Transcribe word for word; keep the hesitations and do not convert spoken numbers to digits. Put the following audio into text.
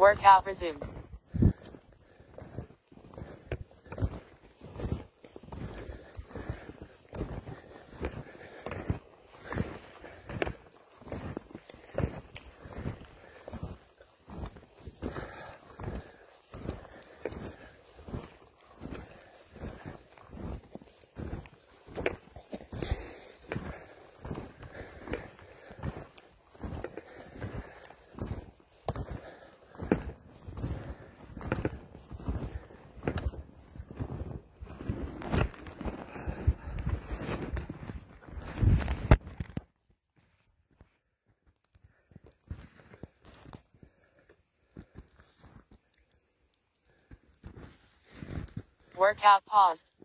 Workout resumed. Workout paused.